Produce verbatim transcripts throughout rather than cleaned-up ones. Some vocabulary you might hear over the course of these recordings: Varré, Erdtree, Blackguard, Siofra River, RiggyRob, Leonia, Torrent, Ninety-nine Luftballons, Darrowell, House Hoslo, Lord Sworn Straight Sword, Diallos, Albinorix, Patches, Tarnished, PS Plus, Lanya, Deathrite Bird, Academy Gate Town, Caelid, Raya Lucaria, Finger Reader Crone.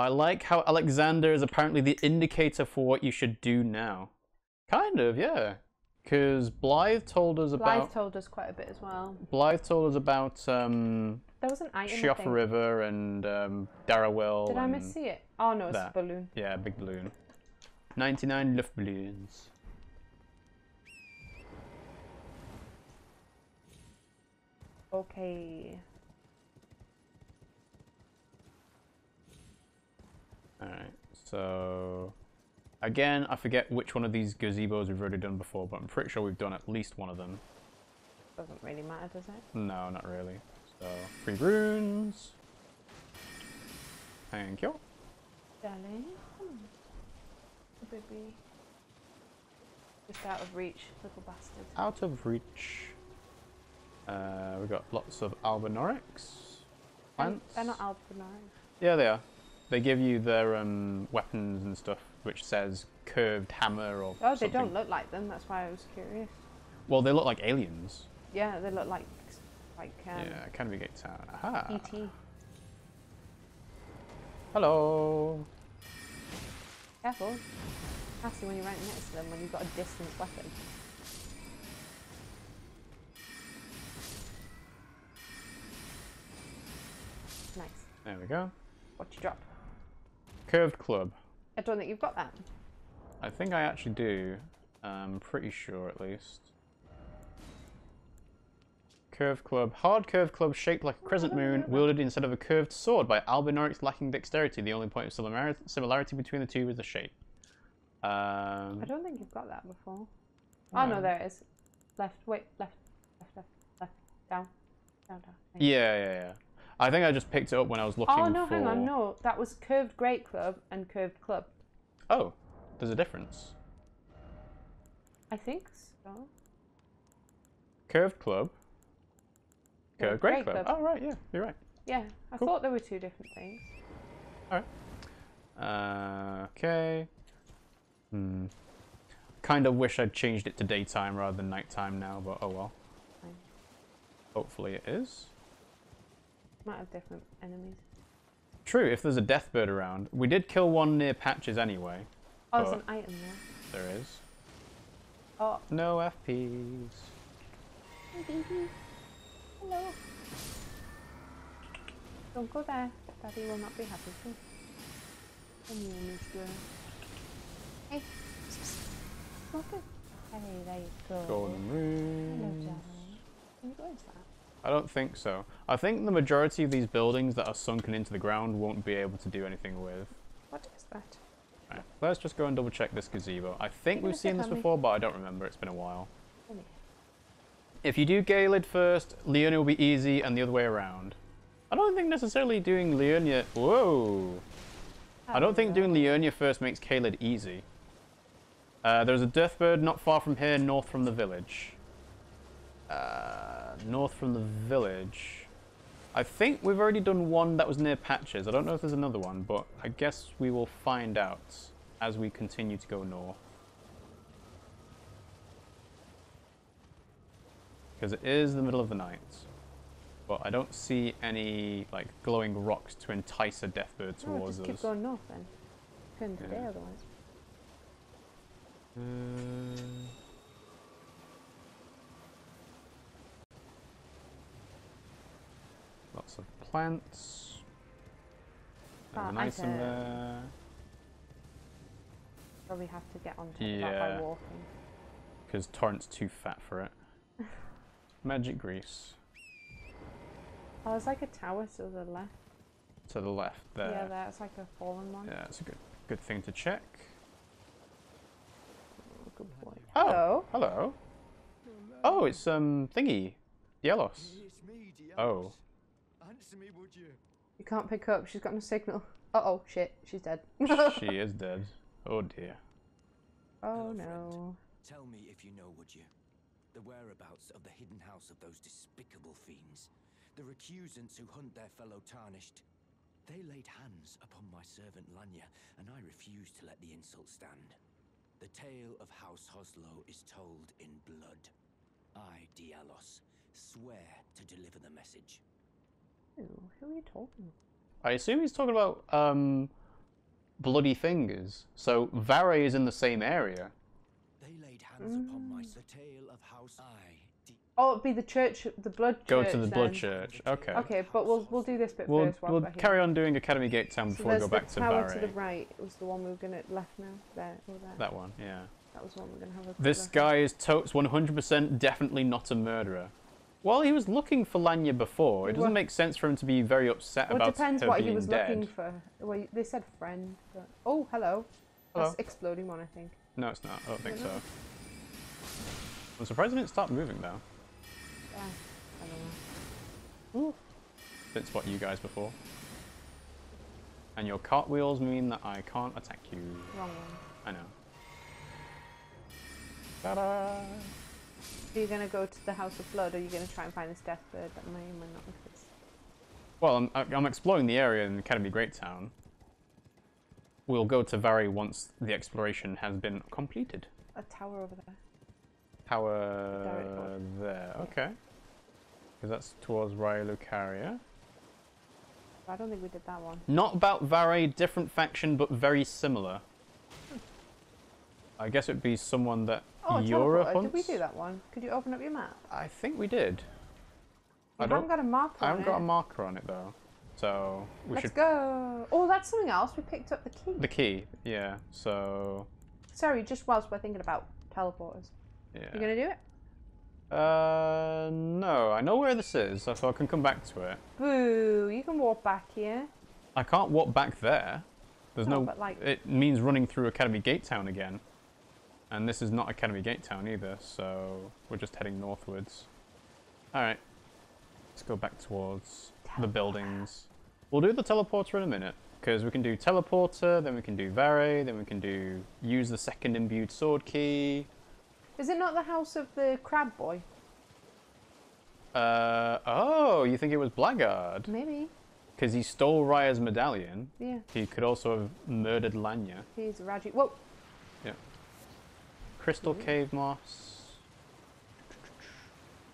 I like how Alexander is apparently the indicator for what you should do now. Kind of, yeah. Because Blythe told us about... Blythe told us quite a bit as well. Blythe told us about um, there was an item Siofra River and um, Darrowell. Did I miss see it? Oh no, it's that. A balloon. Yeah, a big balloon. Ninety-nine Luftballons. Okay. Alright, so... Again, I forget which one of these gazebos we've already done before, but I'm pretty sure we've done at least one of them. Doesn't really matter, does it? No, not really. So, three runes. Thank you. Darling. Baby. Just out of reach, little bastard. Out of reach. Uh, we've got lots of Albinorix plants. They're not Albinorix. Yeah, they are. They give you their um, weapons and stuff, which says curved hammer or Oh, they something. Don't look like them. That's why I was curious. Well, they look like aliens. Yeah, they look like... like um, yeah, Academy Gate Town. Aha! E T. Hello! Careful. Nasty when you're right next to them when you've got a distant weapon. Nice. There we go. What'd you drop? Curved club. I don't think you've got that. I think I actually do. I'm pretty sure, at least. Curved club. Hard curved club shaped like a crescent moon, wielded instead of a curved sword by Albinorix lacking dexterity. The only point of similar similarity between the two is the shape. Um, I don't think you've got that before. No. Oh no, there it is. Left, wait, left, left, left, left, down, down, down. Yeah, yeah, yeah. I think I just picked it up when I was looking for... Oh, no, for... hang on, no. That was curved great club and curved club. Oh, there's a difference. I think so. Curved club. Curved great, great club. club. Oh, right, yeah, you're right. Yeah, I cool. thought there were two different things. All right. Uh, okay. Hmm. Kind of wish I'd changed it to daytime rather than nighttime now, but oh well. Fine. Hopefully it is. Might have different enemies. True, if there's a death bird around. We did kill one near Patches anyway. Oh, there's an item there. There is. Oh. No F Ps. Hey, baby. Hello. Don't go there. Daddy will not be happy for you. And you will miss you. Hey. Stop it. Hey, there you go. Golden rooms. Hello, darling. Can you go into that? I don't think so. I think the majority of these buildings that are sunken into the ground won't be able to do anything with. What is that? Right, let's just go and double check this gazebo. I think we've seen this before, but I don't remember. It's been a while. If you do Caelid first, Leonia will be easy and the other way around. I don't think necessarily doing Leonia... Whoa! I don't think doing Leonia first makes Caelid easy. Uh, there's a death bird not far from here, north from the village. Uh, north from the village. I think we've already done one that was near Patches. I don't know if there's another one, but I guess we will find out as we continue to go north. Because it is the middle of the night. But I don't see any like glowing rocks to entice a death bird towards no, just us. Keep going north then. Couldn't do yeah. otherwise. Um... Lots of plants. Oh, and nice in there. Probably have to get on top yeah. of that by walking. Because Torrent's too fat for it. Magic grease. Oh, there's like a tower to the left. To the left there. Yeah, there. It's like a fallen one. Yeah, it's a good, good thing to check. Oh, good boy. Oh, hello. Hello. Oh, it's um thingy, Diallos. Oh. Answer me, would you? You can't pick up. She's got no signal. Uh oh, shit. She's dead. She is dead. Oh dear. Oh Hello, no. Friend. Tell me if you know, would you? The whereabouts of the hidden house of those despicable fiends. The recusants who hunt their fellow tarnished. They laid hands upon my servant Lanya, and I refused to let the insult stand. The tale of House Hoslo is told in blood. I, Diallos, swear to deliver the message. Who are you talking about? I assume he's talking about um, bloody fingers. So Varré is in the same area. They laid hands mm. upon my tale of house I. Oh, it'd be the church, the blood church. Go to the then. blood church. Okay. Okay, but we'll we'll do this bit we'll, first. While we'll we're carry here. on doing Academy Gate Town before so we go back to Varré. To the right was the one we were gonna left now. There or there. That one, yeah. That was the one we we're gonna have. A this guy is totes one hundred percent definitely not a murderer. Well, he was looking for Lanya before. It doesn't well, make sense for him to be very upset well, about her being dead. It depends what he was dead. looking for. Well, they said friend. But... Oh, hello. hello. That's exploding one, I think. No, it's not. I don't think so. I'm surprised it didn't start moving, though. Yeah, I don't know. Ooh. Didn't spot you guys before. And your cartwheels mean that I can't attack you. Wrong one. I know. Ta-da! Are you going to go to the House of Blood, or are you going to try and find this death bird that may or may not exist? Well, I'm, I'm exploring the area in Academy Great Town. We'll go to Varré once the exploration has been completed. A tower over there. Tower the there. Yeah. Okay. Because that's towards Raya Lucaria. I don't think we did that one. Not about Varré, different faction, but very similar. Hmm. I guess it would be someone that... Oh, Europe. Did we do that one? Could you open up your map? I think we did. I, I haven't got a marker on it. I haven't got a marker on it, though. So we Let's should... go. Oh, that's something else. We picked up the key. The key, yeah. So... Sorry, just whilst we're thinking about teleporters. Yeah. You going to do it? Uh, no. I know where this is, so I can come back to it. Boo, you can walk back here. I can't walk back there. There's no... no... But like... It means running through Academy Gate Town again. And this is not Academy Gate Town either, so we're just heading northwards. Alright, let's go back towards teleporter. the buildings. We'll do the teleporter in a minute, because we can do teleporter, then we can do Varré, then we can do use the second imbued sword key. Is it not the house of the crab boy? Uh, oh, you think it was Blackguard? Maybe. Because he stole Raya's medallion. Yeah. He could also have murdered Lanya. He's a Raji. Whoa! Yeah. Crystal Ooh. Cave moss.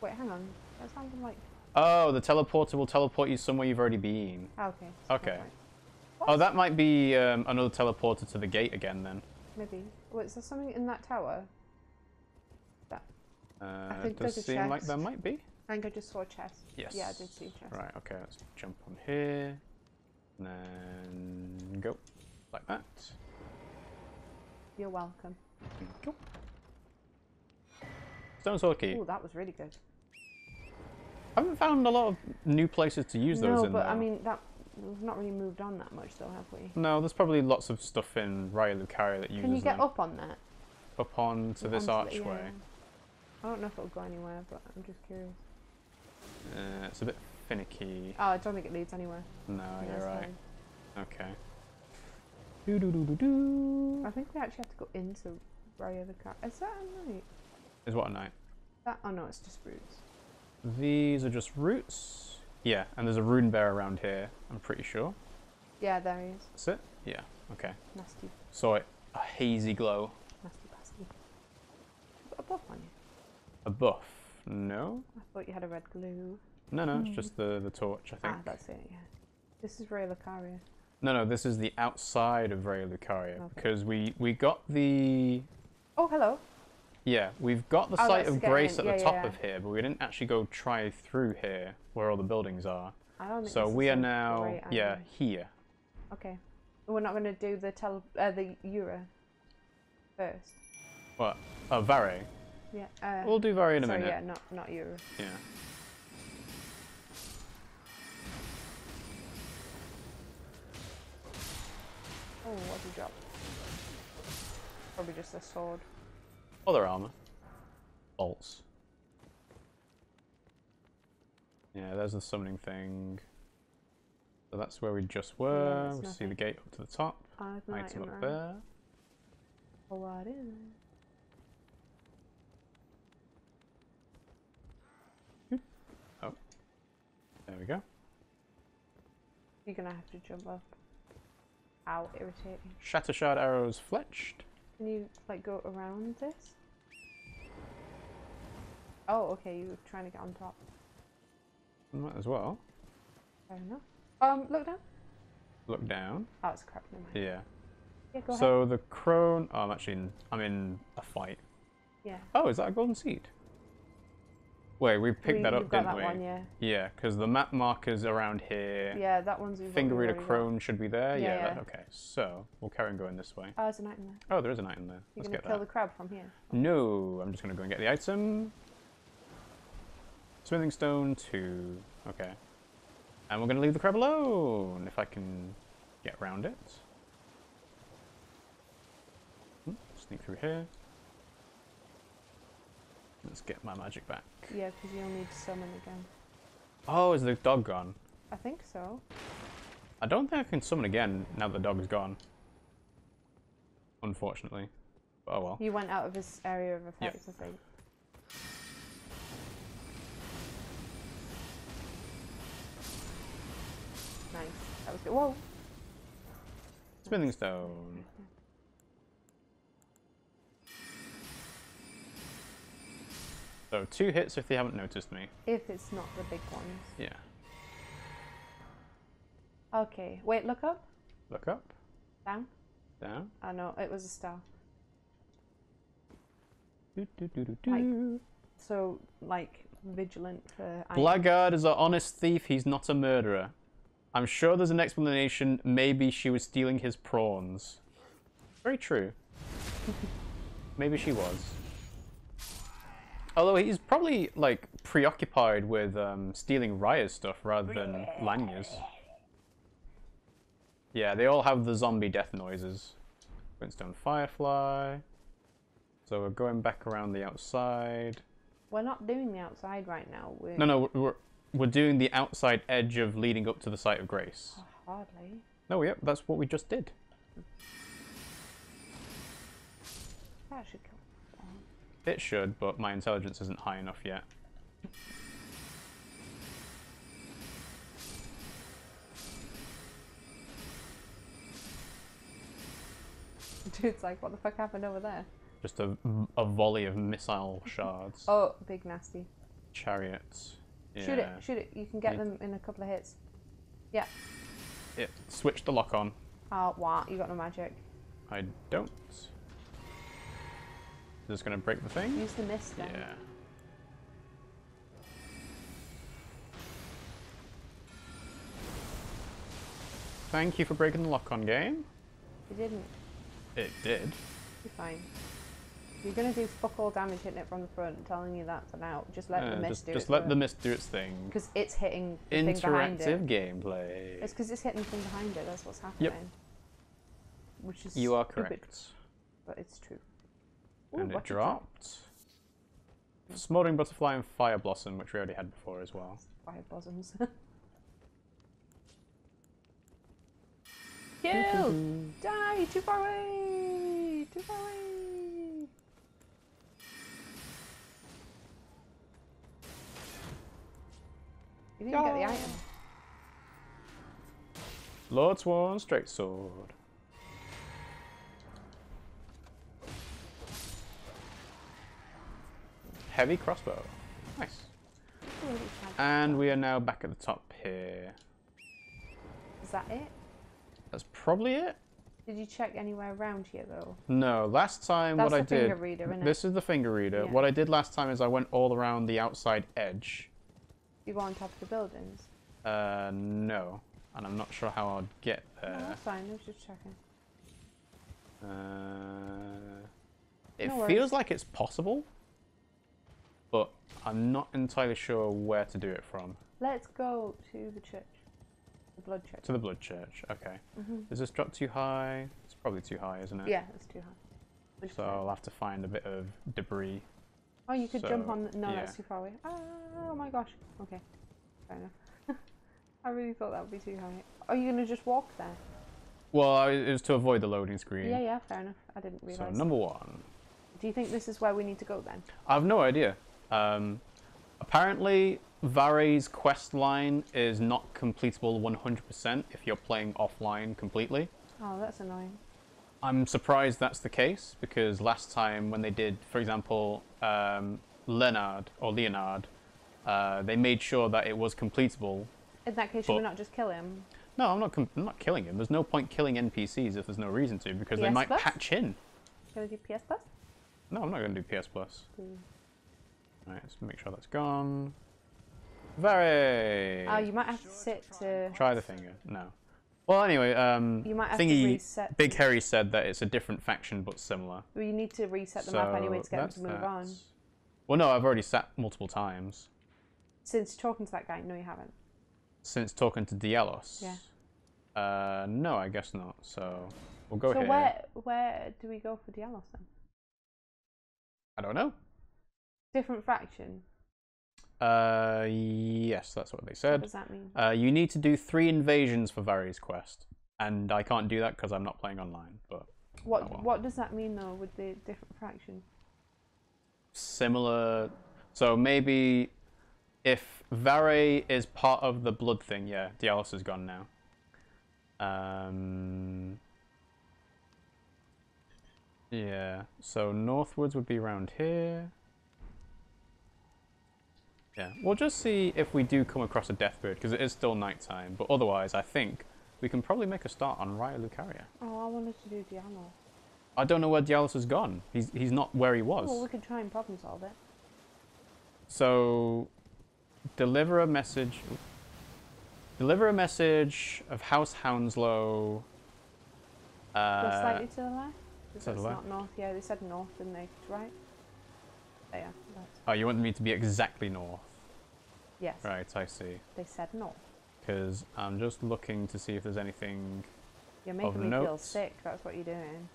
Wait, hang on. That sounds like... Oh, the teleporter will teleport you somewhere you've already been. Oh, okay. Okay. Oh, that might be um, another teleporter to the gate again, then. Maybe. Wait, is there something in that tower? That. Uh, I think it does there's a seem chest. like there might be. I think I just saw a chest. Yes. Yeah, I did see a chest. Right, okay. Let's jump on here. And then go. Like that. You're welcome. Go. Stone sword key. Oh, that was really good. I haven't found a lot of new places to use those no, in. No, but though. I mean, that we've not really moved on that much, though, have we? No, there's probably lots of stuff in Raya Lucaria that uses Can you get them. up on that? Up on to this archway. The, yeah. I don't know if it'll go anywhere, but I'm just curious. Uh, it's a bit finicky. Oh, I don't think it leads anywhere. No, no you're right. Fine. Okay. Do, do, do, do, do. I think we actually have to go into Raya Lucaria. Is that a night? Is what a night? That, oh no, it's just roots. These are just roots. Yeah, and there's a rune bear around here, I'm pretty sure. Yeah, there he is. That's it? Yeah, okay. Nasty. Saw it. A hazy glow. Nasty, nasty. You've got a buff on you. A buff? No. I thought you had a red glue. No, no, mm. it's just the, the torch, I think. Ah, that's it, yeah. This is Raya Lucaria. No, no, this is the outside of Raya Lucaria, okay. because we, we got the... Oh, hello. Yeah, we've got the oh, site of grace at yeah, the top yeah. of here, but we didn't actually go try through here, where all the buildings are. I don't think so we are now, right yeah, here. Okay. We're not going to do the tele uh, the Eura first. What? Oh, Varré. Yeah. Uh, we'll do Varré in a sorry, minute. yeah, not, not Eura. Yeah. Oh, what did you drop? Probably just a sword. Or their armor. Bolts. Yeah, there's the summoning thing. So that's where we just were. Yeah, we nothing. see the gate up to the top. Oh, item up around. there. Oh, what is it? Oh. There we go. You're gonna have to jump up. Ow, irritating. Shatter shard arrows fletched. Can you, like, go around this? Oh, okay, you were trying to get on top. Might as well. Fair enough. Um, look down. Look down. Oh, it's crap, never mind. Yeah. Yeah, go so ahead. The crone. Oh, I'm actually in, I'm in a fight. Yeah. Oh, is that a golden seed? Wait, we picked we, that up, didn't that we? One, yeah. Yeah, because the map marker's around here. Yeah, that one's. Finger Reader Crone should be there. Yeah. yeah, yeah. That, okay, so we'll carry on going this way. Oh, there's a knight in there. Oh, there is a knight in there. You're Let's gonna get kill that. the crab from here. No, I'm just gonna go and get the item. Smithing stone two. Okay, and we're gonna leave the crab alone if I can get around it. Sneak through here. Let's get my magic back. Yeah, because you'll need to summon again. Oh, is the dog gone? I think so. I don't think I can summon again now that the dog is gone. Unfortunately. Oh well. You went out of his area of effect, yep. I think. Nice. That was good. Whoa! Smithing stone. So two hits if they haven't noticed me. If it's not the big ones. Yeah. Okay. Wait, look up. Look up. Down. Down. Oh no, it was a star. Do, do, do, do, do. Like, so, like, vigilant for... Blackguard is an honest thief. He's not a murderer. I'm sure there's an explanation. Maybe she was stealing his prawns. Very true. Maybe she was. Although he's probably, like, preoccupied with um, stealing Raya's stuff rather than Lanya's. Yeah, they all have the zombie death noises. Windstone Firefly. So we're going back around the outside. We're not doing the outside right now. We're... No, no, we're, we're doing the outside edge of leading up to the Site of Grace. Oh, hardly. No, yep, yeah, that's what we just did. That should come. It should, but my intelligence isn't high enough yet. Dude's like, what the fuck happened over there? Just a, a volley of missile shards. Oh, big nasty. Chariots. Yeah. Shoot it, shoot it. You can get them in a couple of hits. Yeah. It switched the lock on. Oh, wow. You got no magic. I don't. Just gonna break the thing. Use the mist then. Yeah. Thank you for breaking the lock on, game. You didn't. It did. You're fine. You're gonna do fuck all damage hitting it from the front. I'm telling you that for now. Just let uh, the mist just, do its thing. Just let work. the mist do its thing. Because it's hitting the thing behind it. Interactive gameplay. It's because it's hitting the thing behind it. That's what's happening. Yep. Which is you are correct. Stupid, but it's true. Ooh, and it dropped. It? Smoldering Butterfly and Fire Blossom, which we already had before as well. Fire Blossoms. Kill! Die! Too far away! Too far away! You didn't oh. get the item. Lord Sworn Straight Sword. Heavy crossbow. Nice. And we are now back at the top here. Is that it? That's probably it. Did you check anywhere around here though? No. Last time That's what I did... That's the finger reader, isn't it? This is the finger reader. Yeah. What I did last time is I went all around the outside edge. You go on top of the buildings? Uh, no. And I'm not sure how I'll get there. No, that's fine. I was just checking. Uh, it no feels like it's possible. But I'm not entirely sure where to do it from. Let's go to the church. The blood church. To the blood church, okay. Mm-hmm. Is this drop too high? It's probably too high, isn't it? Yeah, it's too high. Which so way? I'll have to find a bit of debris. Oh, you could so, jump on... The... No, yeah. That's too far away. Oh my gosh. Okay, fair enough. I really thought that would be too high. Are you going to just walk there? Well, it was to avoid the loading screen. Yeah, yeah, fair enough. I didn't realise. So, number one. Do you think this is where we need to go then? I have no idea. Um, apparently, Varré's quest line is not completable one hundred percent if you're playing offline completely. Oh, that's annoying. I'm surprised that's the case, because last time when they did, for example, um, Leonard, or Leonard, uh, they made sure that it was completable. In that case, should we not just kill him? No, I'm not. Com I'm not killing him. There's no point killing N P Cs if there's no reason to, because they might patch in. Gonna do P S Plus? No, I'm not gonna do P S Plus. Mm. Alright, let's make sure that's gone. Varré. Oh, you might have to sit to try the finger. No. Well, anyway, um, you might have thingy, to reset. Big Harry said that it's a different faction but similar. Well, you need to reset the so map anyway to get them to move that's... on. Well, no, I've already sat multiple times. Since talking to that guy? No, you haven't. Since talking to Diallos? Yeah. Uh, no, I guess not. So we'll go so here. So where where do we go for Diallos then? I don't know. Different faction. Uh, yes, that's what they said. What does that mean? Uh, you need to do three invasions for Varry's quest, and I can't do that because I'm not playing online. But what oh well. What does that mean though with the different faction? Similar. So maybe if Varré is part of the blood thing, yeah, Diallos is gone now. Um. Yeah. So northwards would be around here. Yeah, we'll just see if we do come across a Deathbird, because it is still nighttime. But otherwise, I think we can probably make a start on Raya Lucaria. Oh, I wanted to do Diallos. I don't know where Diallos has gone. He's he's not where he was. Well, we could try and problem solve it. So, deliver a message. Deliver a message of House Hounslow. Uh, Go slightly to the left. Because it's not north. Yeah, they said north, didn't they? Right. There. Oh, you want me to be exactly north? Yes. Right, I see. They said north. Because I'm just looking to see if there's anything. You're making me feel sick, that's what you're doing.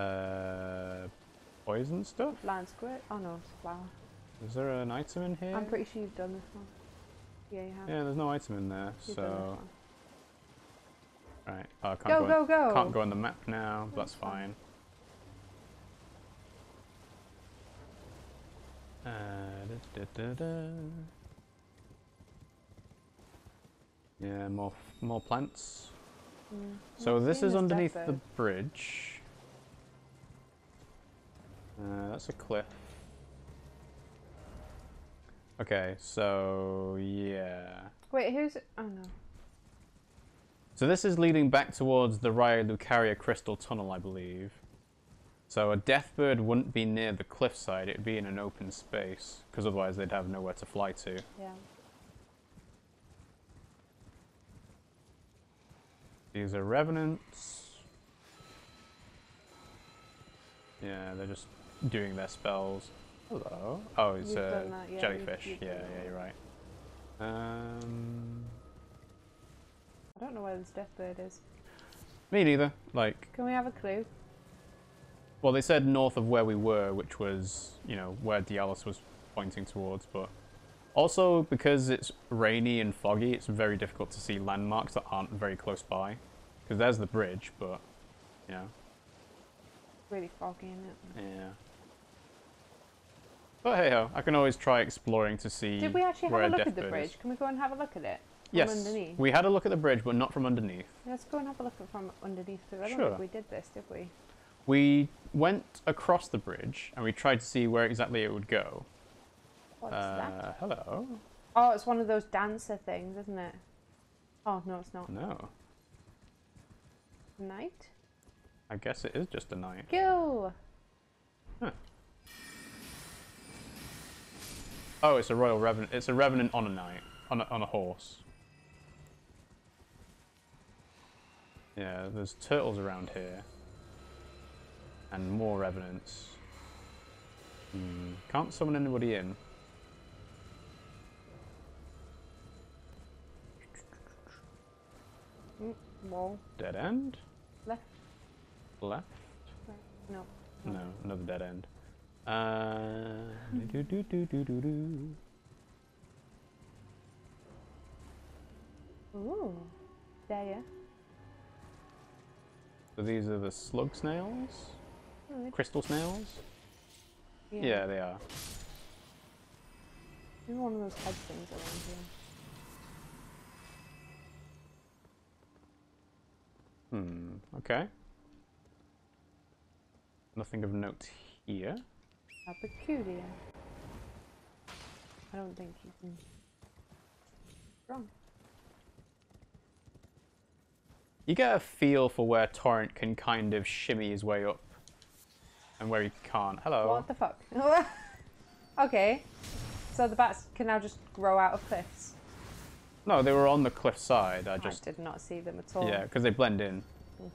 Uh, poison stuff? Land squirt? Oh no, it's a flower. Is there an item in here? I'm pretty sure you've done this one. Yeah, you have. Yeah, there's no item in there, you've so. Right, oh, I can't go, go, on, go. Can't go on the map now, but that's fine. fine. Uh, da, da, da, da. Yeah, more more plants. Mm. So this is underneath the bridge. Uh, that's a cliff. Okay, so yeah. Wait, who's? Oh no. So this is leading back towards the Raya Lucaria Crystal Tunnel, I believe. So a Deathbird wouldn't be near the cliffside, it'd be in an open space, because otherwise they'd have nowhere to fly to. Yeah. These are revenants. Yeah, they're just doing their spells. Hello. Oh, it's a uh, yeah, jellyfish. You've, you've yeah, yeah, you're right. Um, I don't know where this Deathbird is. Me neither. Like. Can we have a clue? Well, they said north of where we were, which was, you know, where Diallos was pointing towards, but also because it's rainy and foggy, it's very difficult to see landmarks that aren't very close by, because there's the bridge, but, you know. Really foggy, isn't it? Yeah. But hey-ho, I can always try exploring to see where a Deathbird is. Did we actually have a look at the bridge? Can we go and have a look at it? From yes, underneath? We had a look at the bridge, but not from underneath. Let's go and have a look at from underneath, because I don't sure. think we did this, did we? We went across the bridge and we tried to see where exactly it would go. What's uh, that? Hello. Oh, it's one of those dancer things, isn't it? Oh, no, it's not. No. Night? I guess it is just a night. Go! Huh. Oh, it's a royal revenant. It's a revenant on a knight, on a, on a horse. Yeah, there's turtles around here. And more revenants. Hmm. Can't summon anybody in. Mm, wall. Dead end? Left. Left? Right. No. No, another dead end. Uh, do, do, do, do, do, do. Ooh. There, yeah. So these are the slug snails? Crystal snails? Yeah. Yeah, they are. Maybe one of those head things around here. Hmm, okay. Nothing of note here. How peculiar. I don't think you can. Wrong. You get a feel for where Torrent can kind of shimmy his way up and where he can't. Hello. What the fuck? Okay. So the bats can now just grow out of cliffs? No, they were on the cliff side. I just I did not see them at all. Yeah, because they blend in. Mm.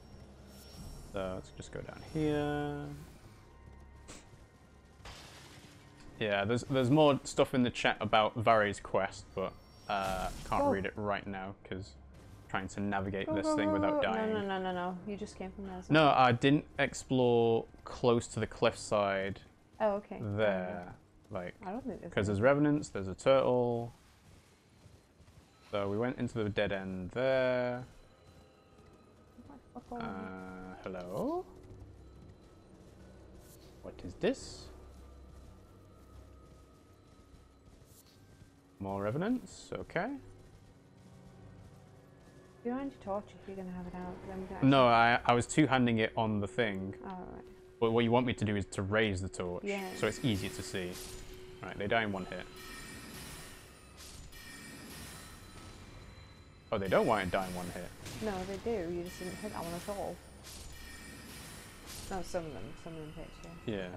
So let's just go down here. Yeah, there's there's more stuff in the chat about Varre's quest, but uh, can't oh. read it right now because trying to navigate go, this go, thing go, without dying. No, no, no, no, no. You just came from there. So no, I didn't explore close to the cliff side. Oh, okay. There, oh, like, I don't think because there's revenants. There's a turtle. So we went into the dead end there. Uh, hello. What is this? More revenants, okay. You don't need to torch if you're gonna have it out. Then we no, I I was two handing it on the thing. Oh, right. But what you want me to do is to raise the torch, yeah. So it's easier to see. Right, they die in one hit. Oh, they don't want to die in one hit. No, they do. You just didn't hit that one at all. No, some of them, some of them hit you. Yeah.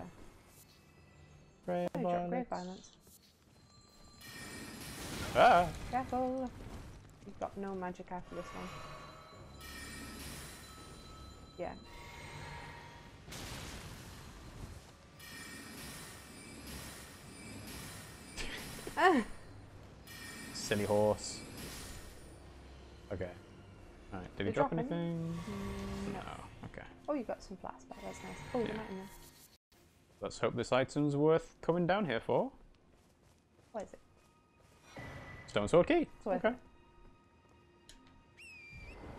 Great yeah. violence. Great violence. Ah! Careful! You've got no magic after this one. Yeah. Ah. Silly horse. Okay. Alright, did we drop dropping? anything? Mm, no. no. Okay. Oh, you got some flasks back, that's nice. Oh, yeah. They're not in there. Let's hope this item's worth coming down here for. What is it? Stone sword key. Okay.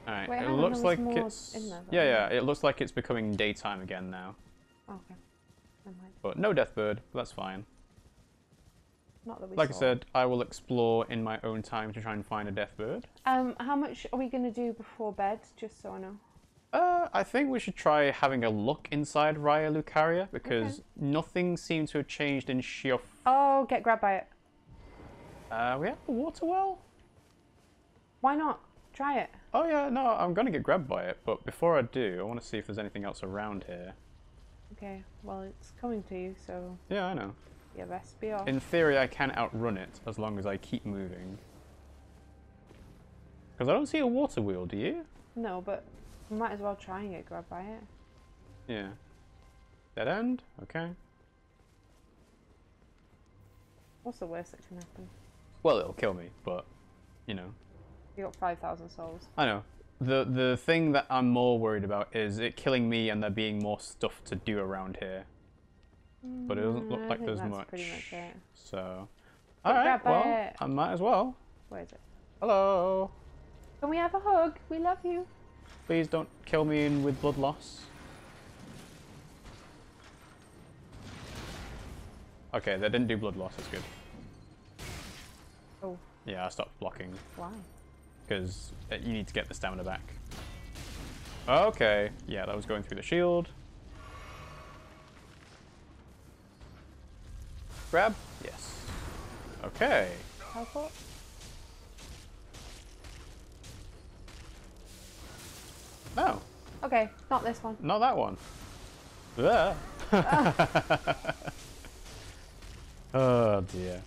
Alright. It looks like it's in there, yeah, yeah. It looks like it's becoming daytime again now. Okay. Never mind. But no death bird. That's fine. Not that we like saw. I said, I will explore in my own time to try and find a death bird. Um, how much are we gonna do before bed? Just so I know. Uh, I think we should try having a look inside Raya Lucaria because okay. nothing seems to have changed in Siofra. Oh, get grabbed by it. Uh, we have a water well? Why not? Try it. Oh yeah, no, I'm going to get grabbed by it, but before I do, I want to see if there's anything else around here. Okay, well it's coming to you, so... Yeah, I know. You best be off. In theory, I can outrun it, as long as I keep moving. Because I don't see a water wheel, do you? No, but we might as well try and get grabbed by it. Yeah. Dead end? Okay. What's the worst that can happen? Well, it'll kill me, but, you know. You got five thousand souls. I know. The the thing that I'm more worried about is it killing me and there being more stuff to do around here. Mm, but it doesn't look I like there's that's much. Pretty much it. So, alright, well, it. I might as well. Where is it? Hello. Can we have a hug? We love you. Please don't kill me in with blood loss. Okay, they didn't do blood loss, that's good. Oh. Yeah, I stopped blocking. Why? Because you need to get the stamina back. Okay, yeah, that was going through the shield. Grab? Yes. Okay. Teleport? No. Okay, not this one. Not that one. There. Ah. Oh dear.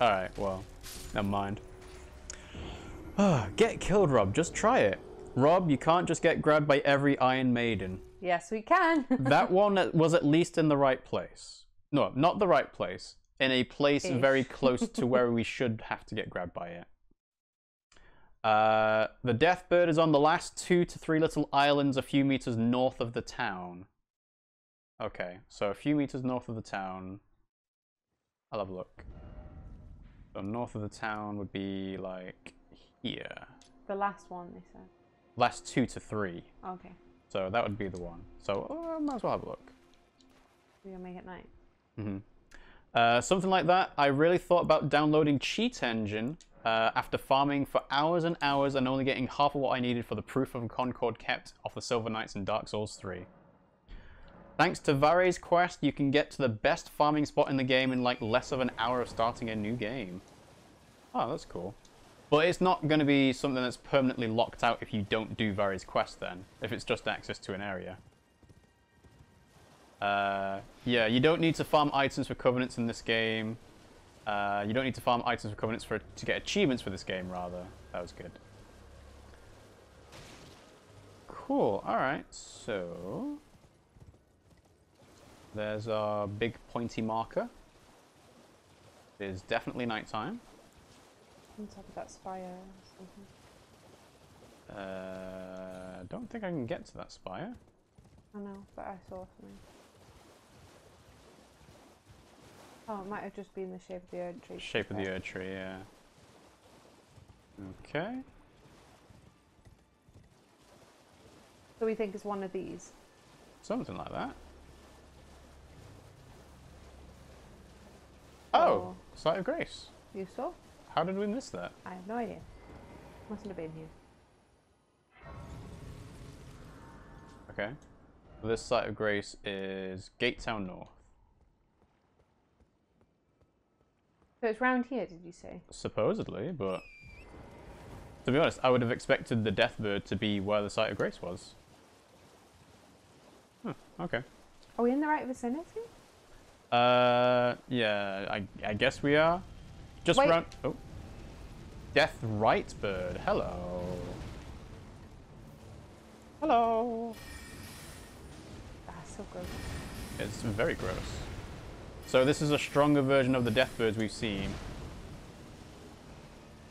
Alright, well, never mind. Oh, get killed, Rob. Just try it. Rob, you can't just get grabbed by every Iron Maiden. Yes, we can. That one was at least in the right place. No, not the right place. In a place Ish. very close to where we should have to get grabbed by it. Uh, the Death Bird is on the last two to three little islands a few meters north of the town. Okay, so a few meters north of the town. I'll have a look. So north of the town would be like here. The last one, they said. Last two to three. Okay. So that would be the one. So oh, I might as well have a look. We're gonna make it night. Mm-hmm. Uh, something like that. I really thought about downloading Cheat Engine uh, after farming for hours and hours and only getting half of what I needed for the Proof of Concord kept off the Silver Knights in Dark Souls three. Thanks to Varre's quest, you can get to the best farming spot in the game in like less of an hour of starting a new game. Oh, that's cool. But it's not going to be something that's permanently locked out if you don't do Varre's quest then, if it's just access to an area. Uh, yeah, you don't need to farm items for Covenants in this game. Uh, you don't need to farm items for Covenants for, to get achievements for this game, rather. That was good. Cool, alright, so... there's our big pointy marker. It is definitely nighttime. On top of that spire or something. Uh, I don't think I can get to that spire. I know, but I saw something. Oh, it might have just been the shape of the Erd tree. Shape of the Erd tree, yeah. Okay. So we think it's one of these? Something like that. Oh! Sight of Grace. You saw? How did we miss that? I have no idea. Mustn't have been here. Okay. This Sight of Grace is Gate Town North. So it's round here, did you say? Supposedly, but... to be honest, I would have expected the Death Bird to be where the Sight of Grace was. Huh, okay. Are we in the right vicinity? Uh, yeah, I, I guess we are. Just round... oh. Deathrite Bird, hello. Hello. That's so gross. It's very gross. So this is a stronger version of the Death Birds we've seen.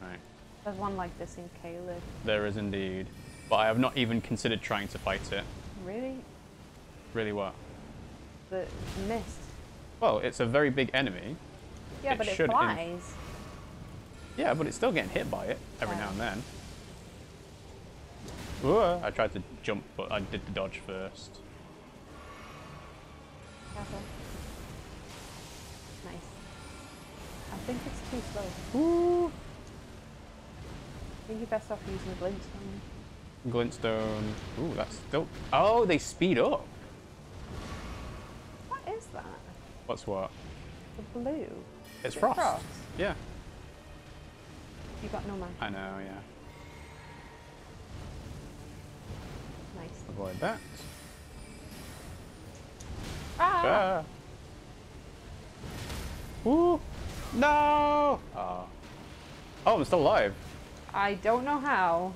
Right. There's one like this in Caelid. There is indeed. But I have not even considered trying to fight it. Really? Really what? The mist. Well, it's a very big enemy. Yeah, it but it flies. Yeah, but it's still getting hit by it every yeah. now and then. Ooh, I tried to jump, but I did the dodge first. Careful. Nice. I think it's too slow. Ooh. I think you're best off using the glintstone. Glintstone. Ooh, that's dope. Oh, they speed up. What is that? What's what? The blue. It's it frost. frost. Yeah. You got no man. I know, yeah. Nice. Avoid that. Ah! ah. Ooh! No! Oh. Oh, I'm still alive. I don't know how.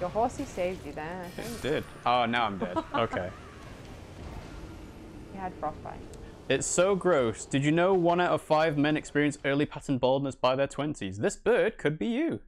Your horsey saved you there, I think. It did. Oh, now I'm dead. Okay. You had frostbite. It's so gross. Did you know one out of five men experience early pattern baldness by their twenties? This bird could be you.